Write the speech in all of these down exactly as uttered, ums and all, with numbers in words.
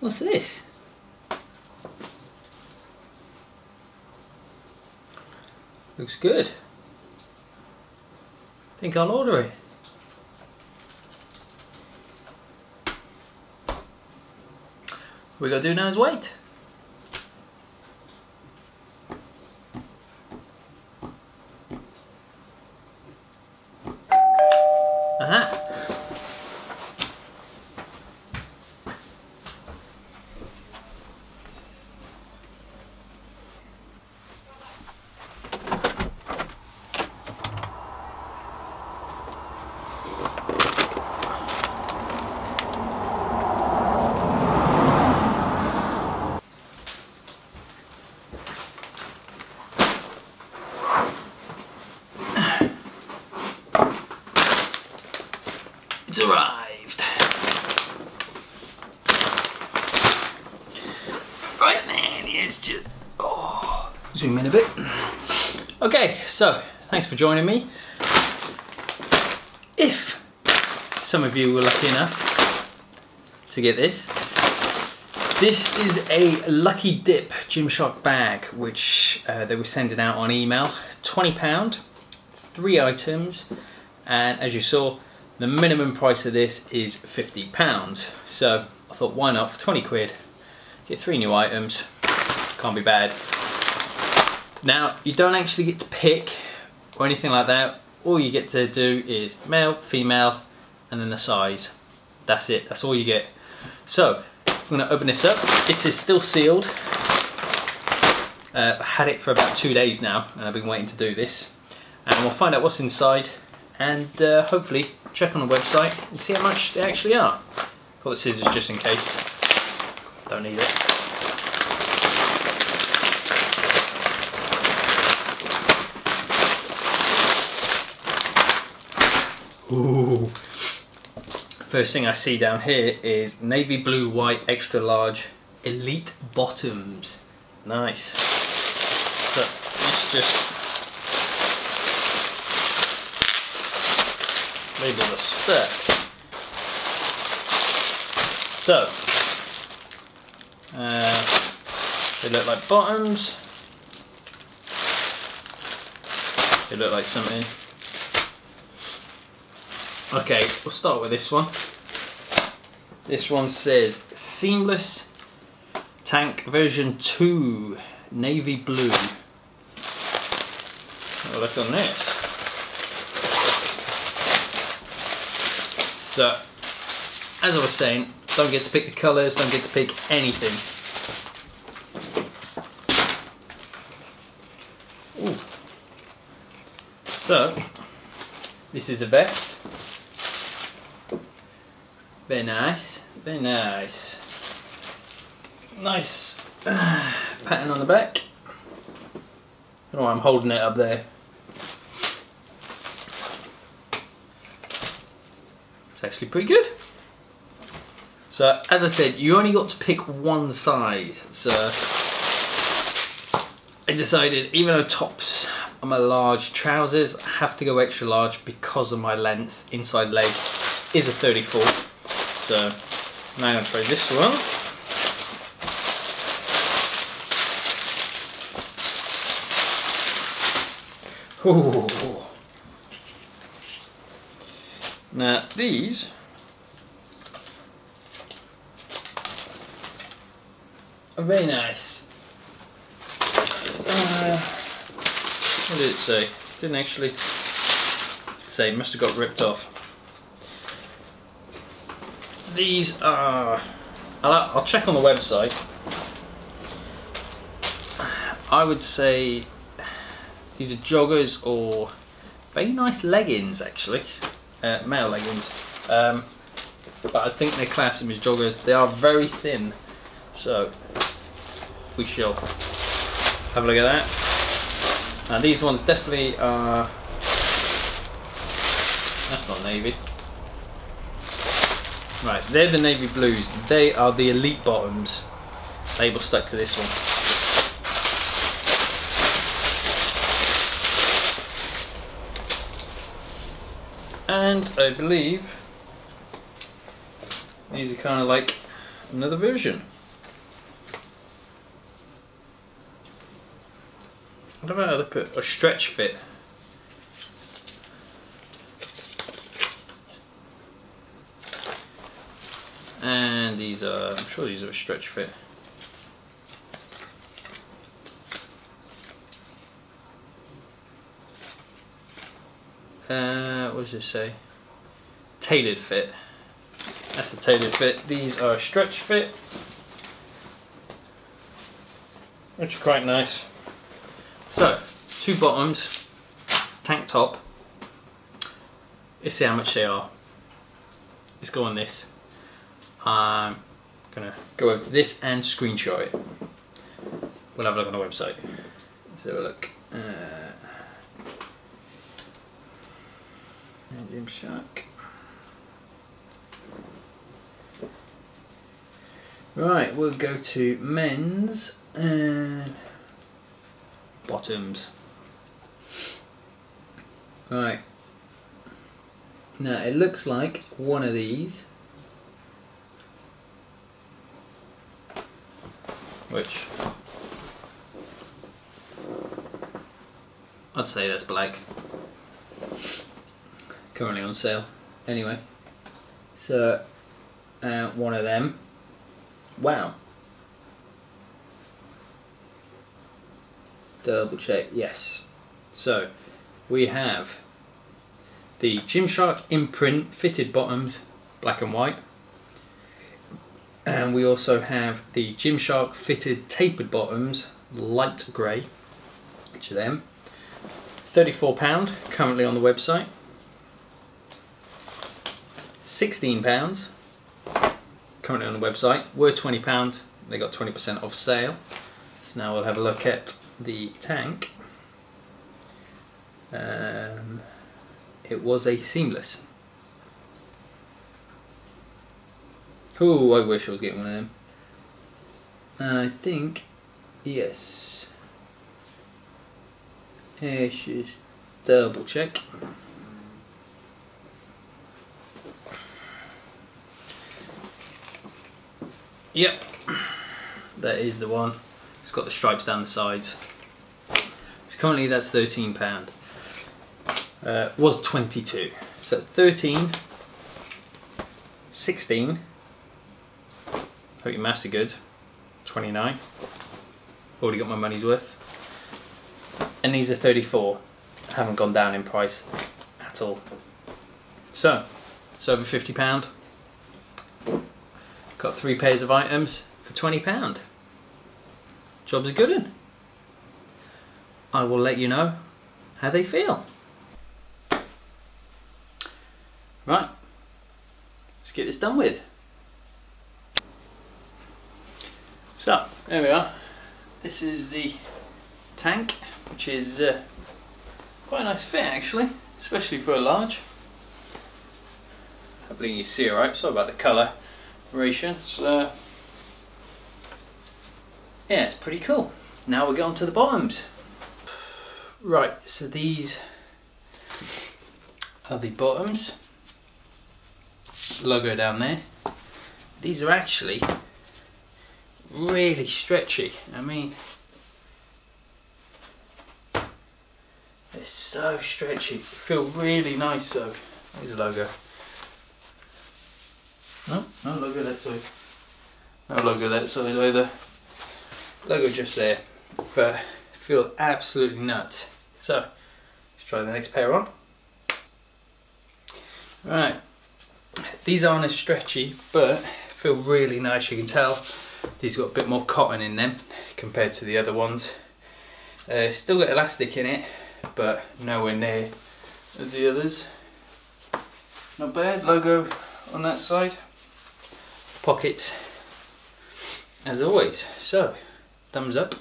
What's this? Looks good. I think I'll order it. What we gotta do now is wait. Aha! It's arrived. Right then, it's just, oh, zoom in a bit. Okay, so thanks for joining me. If some of you were lucky enough to get this, this is a Lucky Dip Gymshark bag, which uh, they were sending out on email. twenty pounds, three items, and as you saw, the minimum price of this is fifty pounds. So I thought, why not, for twenty quid, get three new items, can't be bad. Now, you don't actually get to pick or anything like that. All you get to do is male, female, and then the size. That's it, that's all you get. So, I'm gonna open this up. This is still sealed. Uh, I've had it for about two days now, and I've been waiting to do this. And we'll find out what's inside, and uh, hopefully, check on the website and see how much they actually are. Got the scissors just in case. Don't need it. Ooh. First thing I see down here is navy blue, white, extra large, elite bottoms. Nice. So let's just label the stuff. So, uh, they look like bottoms. They look like something. Okay, we'll start with this one. This one says Seamless Tank version two, navy blue. Have a look on this. So, as I was saying, don't get to pick the colours, don't get to pick anything. Ooh. So, this is a vest. Very nice, very nice. Nice uh, pattern on the back. I don't know why I'm holding it up there. It's actually pretty good. So as I said, you only got to pick one size, so I decided, even though tops I'm a large, trousers I have to go extra large because of my length. Inside leg is a thirty-four, so now I'm going to try this one. Ooh. Now these are very nice. Uh, what did it say? Didn't actually say, must have got ripped off. These are, I'll, I'll check on the website. I would say these are joggers or very nice leggings actually. Uh, male leggings, um, but I think they class them as joggers. They are very thin, so we shall have a look at that. Now these ones definitely are, that's not navy. Right, they're the navy blues. They are the elite bottoms. Label stuck to this one. And I believe these are kind of like another version. What about a lip or stretch fit? And these are, I'm sure these are a stretch fit. Uh, what does it say? Tailored fit. That's the tailored fit. These are a stretch fit, which are quite nice. So, two bottoms, tank top. Let's see how much they are. Let's go on this. I'm gonna go over to this and screenshot it. We'll have a look on the website. Let's have a look. Uh, Gymshark. Right, we'll go to men's and bottoms. Right. Now it looks like one of these, which I'd say that's black. Currently on sale. Anyway. So uh, one of them. Wow. Double check, yes. So we have the Gymshark imprint fitted bottoms, black and white. And we also have the Gymshark fitted tapered bottoms, light grey, each of them. thirty-four pounds, currently on the website. sixteen pounds, currently on the website. Were twenty pounds, they got twenty percent off sale. So now we'll have a look at the tank. Um, it was a seamless. Ooh, I wish I was getting one of them. Uh, I think, yes. Let's just double check. Yep, that is the one. It's got the stripes down the sides. So currently that's thirteen pounds. Uh, was twenty-two. So that's thirteen, sixteen. Hope your maths are good. twenty-nine. Already got my money's worth. And these are thirty-four. Haven't gone down in price at all. So, it's over fifty pounds. Got three pairs of items for twenty pounds. Job's a good one. I will let you know how they feel. Right. Let's get this done with. So, there we are. This is the tank, which is uh, quite a nice fit actually, especially for a large. Hopefully you see alright, sorry about the coloration. So, yeah, it's pretty cool. Now we're going to the bottoms. Right, so these are the bottoms. Logo down there. These are actually really stretchy. I mean, it's so stretchy. Feel really nice though. Here's a logo. No, no logo that side. No logo that side either. Logo just there. But feel absolutely nuts. So let's try the next pair on. Right. These aren't as stretchy, but feel really nice. You can tell. These got a bit more cotton in them compared to the other ones. Uh, still got elastic in it, but nowhere near as the others. Not bad. Logo on that side. Pockets, as always. So, thumbs up.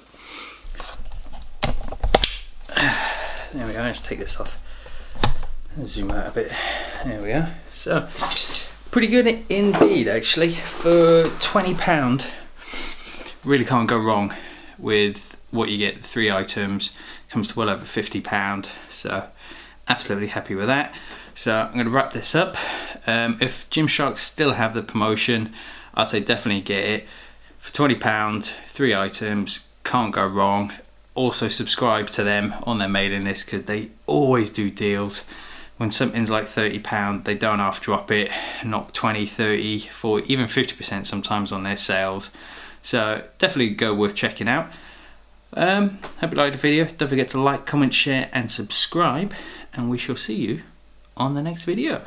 There we go. Let's take this off. Zoom out a bit. There we are. So, pretty good indeed, actually, for twenty pounds. Really can't go wrong with what you get. Three items comes to well over fifty pounds, so absolutely happy with that. So I'm going to wrap this up. Um, if Gymshark still have the promotion, I'd say definitely get it for twenty pounds, three items, can't go wrong. also subscribe to them on their mailing list because they always do deals. When something's like thirty pounds, they don't half drop it, knock twenty, thirty, forty, even fifty percent sometimes on their sales. So definitely go worth checking out. Um, hope you liked the video. Don't forget to like, comment, share and subscribe, and we shall see you on the next video.